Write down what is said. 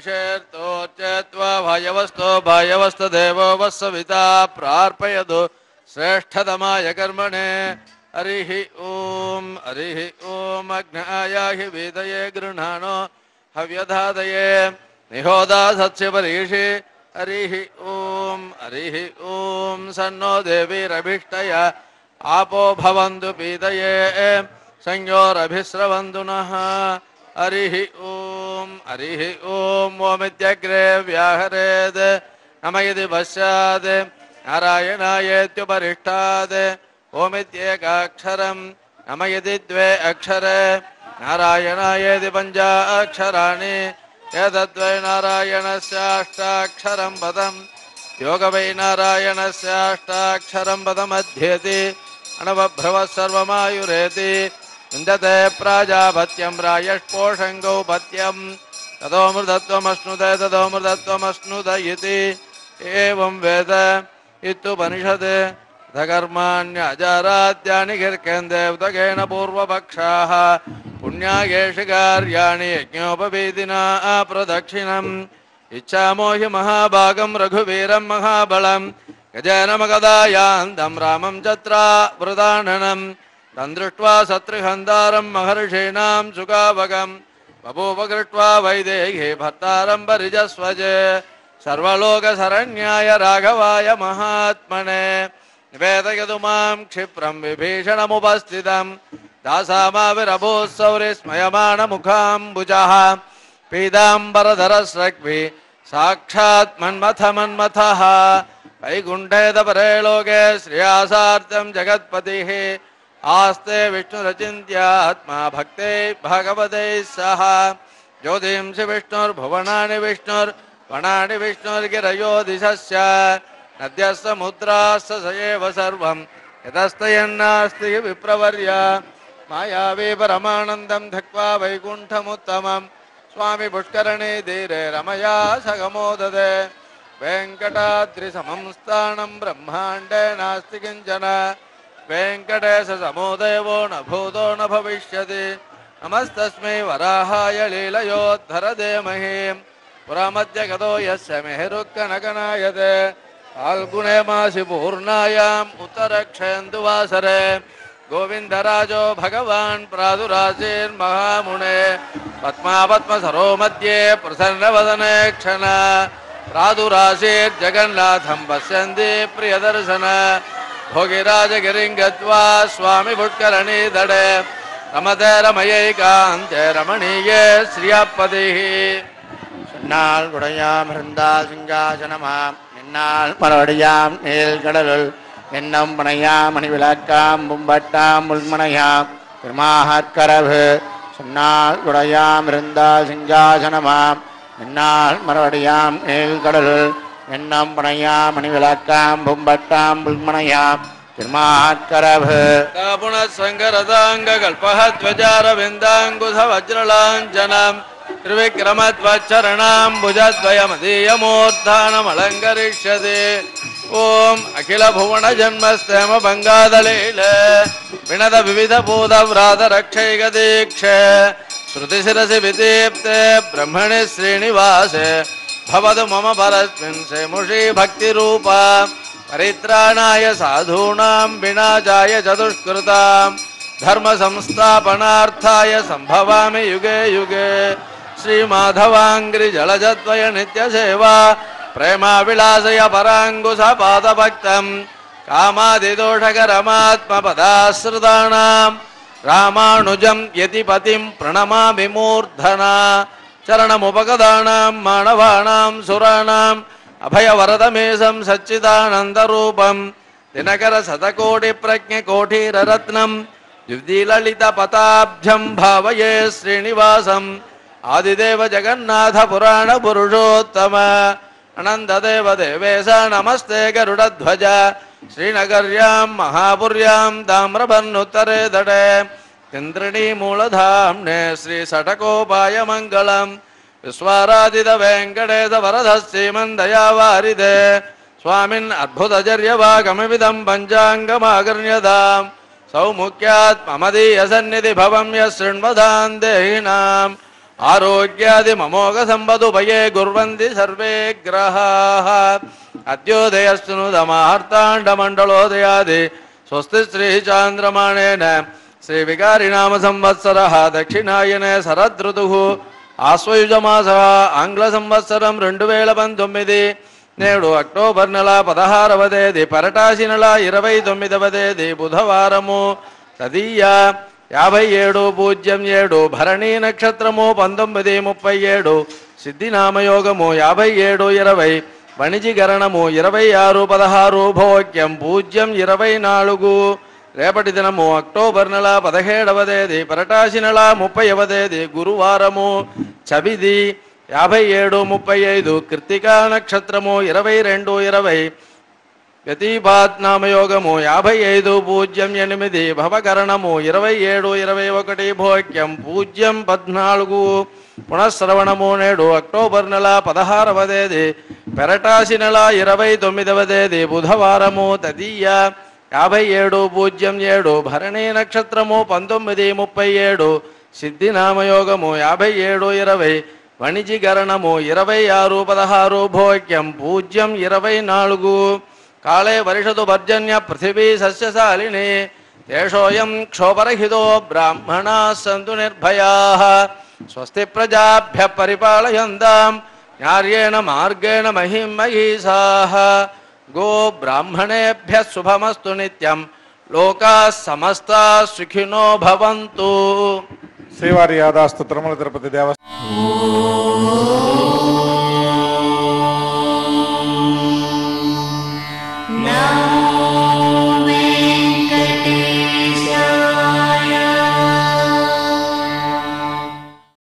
इषेतो चेत्वा भायवस्त देवो वस्सविता प्रार्पयतु श्रेष्ठतमाय कर्मणे हरिः ओम अग्नायाहि वेदये गृह्णानो हव्यधादये निहोदा सत्स्य परीषि हरिः ओम सन्नो देवीरभिष्टय आपो भवन्तु पीतये संयोरभिस्रवन्तु नः हरिः ओम ओमित्यग्रे व्याहरेद नम यदि पश्चात् नारायणायेत्युपरिष्ठात् ओमित्येकाक्षरं नम यदि द्वे अक्षरे नारायणायेति पञ्चाक्षराणि एतद्वै नारायणस्याष्टाक्षरं पदं योगवै नारायणस्याष्टाक्षरं पदमध्येति अनवभ्रवः सर्वमायुरेति विन्दते प्राजापत्यं रायष्पोषङ्गौपत्यं ततो मृतत्वमश्नुत इति एवं वेद इत्युपनिषद् कर्माण्यजारात्यानि किर्केन्दे उदकेन पूर्वपक्षाः पुण्यागेषु कार्याणि यज्ञोपवीतिना प्रदक्षिणम् इच्छामो हि महाभागं रघुवीरं महाबलं गजाननमगदायान्तं रामं चत्रावृताननं तं दृष्ट्वा शत्रुहन्तारं महर्षीणां सुखावगं बभूवकृत्वा वैदेहे भर्तारं परिजस्वजे सर्वलोकशरण्याय राघवाय महात्मने निवेदयतु मां क्षिप्रं विभीषणमुपस्थितं दासामाविरभूस्सौरिस्मयमाणमुखाम्बुजः पीताम्बरधरस्रग्भिः साक्षात् मन्मथमन्मथः वैकुण्ठे तपरे लोके श्रेयासार्थं जगत्पतिः आस्ते विष्णुरचिन्त्यात्मा भक्तैः भगवतैः सह ज्योतिंसि विष्णुर्भुवनानि विष्णुर्वनानि विष्णुर्गिरयो दिशश्च नद्यः समुद्राश्च स एव सर्वं यतस्तयन्नास्ति विप्रवर्य मायावी परमानन्दं धक्त्वा वैकुण्ठमुत्तमं स्वामी पुष्करणे धीरे रमया सगमोददे वेङ्कटाद्रिसमं स्थानं ब्रह्माण्डे नास्ति किञ्चन वेङ्कटेशसमो देवो न भूतो न भविष्यति नमस्तस्मै वराहाय लीलयोद्धरदेमहि पुरामध्ये गतो यस्य मेहरुक्कनकनायते फाल्गुणे मासि पूर्णायाम् उत्तरक्षयन्तुवासरे गोविन्दराजो भगवान् प्रादुरासीन्महामुने पद्मापद्मसरो मध्ये प्रसन्नवदने क्षण प्रादुरासीर्जगन्नाथं पश्यन्ति प्रियदर्शन भोगिराजगिरिं गत्वा स्वामी पुष्करणी दडे रमते रमयैकान्ते रमणीये श्रियापतिः नाल गुडयाम हृंदा सिंहासनमा निन्नाल परवडियाम नीलकडलुल निन्नं पणयाम मणिविलक्काम बुम्बट्टाम मुल्मणयाम कृमाहत्करभ सुन्नाल गुडयाम हृंदा सिंहासनमा निन्नाल परवडियाम नीलकडलुल निन्नं पणयाम मणिविलक्काम बुम्बट्टाम मुल्मणयाम कृमाहत्करभ तापुणसंगरदाङ्गकल्पहत्वजारविन्दाङ्गुधवज्रलाञ्जनम् त्रिविक्रमत्वच्चरणाम्बुजद्वयमदीयमूर्धानमलङ्करिष्यते ओम् अखिलभुवनजन्मस्थेम बङ्गादलीले विनद विविधभूतव्रातरक्षैकदीक्षे श्रुतिशिरसि विदीप्ते ब्रह्मणि श्रीनिवासे भवतु मम परस्मिन् सेमुषि भक्तिरूपा परित्राणाय साधूनां विनाशाय चतुष्कृताम् धर्मसंस्थापनार्थाय सम्भवामि युगे युगे श्रीमाधवाङ्ग्रि जलजद्वय नित्यसेवा प्रेमाभिलाषय पराङ्गुशपादभक्तं कामादिदोषकरमात्मपदाश्रितानां रामानुजं यतिपतिं प्रणमामि मूर्धना चरणमुपगतानां मानवानां सुराणाम् अभयवरदमेशं सच्चिदानन्दरूपं दिनकरशतकोटिप्रज्ञकोटिररत्नं युवदीललितपताभ्यं भावये श्रीनिवासं आदिदेव जगन्नाथपुराणपुरुषोत्तम अनन्ददेव देवेश नमस्ते गरुडध्वज श्रीनगर्यां महापुर्यां ताम्रपर्णुत्तरे तटे तिन्द्रणीमूलधाम्ने श्रीषट्कोपायमङ्गलं विश्वारादितवेङ्कटेशवरदश्रीमन्दयावारिदे स्वामिन् अद्भुतचर्यवागमविदं पञ्चाङ्गमागर्ण्यताम् सौमुख्यात् ममदीयसन्निधिभवं यः शृण्वतां देहिनाम् आरोग्यादि ममोघ संपदुभये कुर्वन्ति सर्वे ग्रहाः अद्योदयस्तुनु दमार्ताण्ड मंडलोदयादि स्वस्ति श्री चांद्रमाणेन श्री विकारिणाम संवत्सरः दक्षिणायने शरदृतुः आश्वयुजमासः आंग्ल संवत्सरं 2019 నేడు అక్టోబర్ నెల 16వ తేదీ పరటాసి నెల 29వ తేదీ బుధవారము తదియ 57.07 భరణీ నక్షత్రము 19:37 సిద్ధినామయోగము 57.20 వణిజిగరణము 26:16 భోక్యం 0.24 రేపటి దినము అక్టోబర్ నెల 17వ తేదీ పరటాసి నెల 30వ తేదీ గురువారము చవిది 57:35 कृत्तिका नक्षत्रमु 22:20 व्यतिपातनामयोगमु 55.08 भवकरणमु 27.21 भोक्यं 0.14 पुनःश्रवणमु नेडु अक्टोबर् नेल 16व तेदी पेरटासि नेल 29व तेदी बुधवारमु तदीय 57.07 भरणी नक्षत्रमु 19:37 सिद्धिनामयोगमु 57.20 वणिजिगरणमु 26:16 भोक्यं 0.24 काले वर्षतु पर्जन्य पृथिवी सस्यशालिनी तेषोऽयं क्षोभरहितो ब्राह्मणाः सन्तु निर्भयाः स्वस्ति प्रजाभ्यः परिपालयन्तां न्याय्येन मार्गेण महीं महीषाः गो ब्राह्मणेभ्यः शुभमस्तु नित्यं लोकाः समस्ताः सुखिनो भवन्तु శ్రీవారి యాదాస్తు తిరుమల తిరుపతి దేవస్థానం.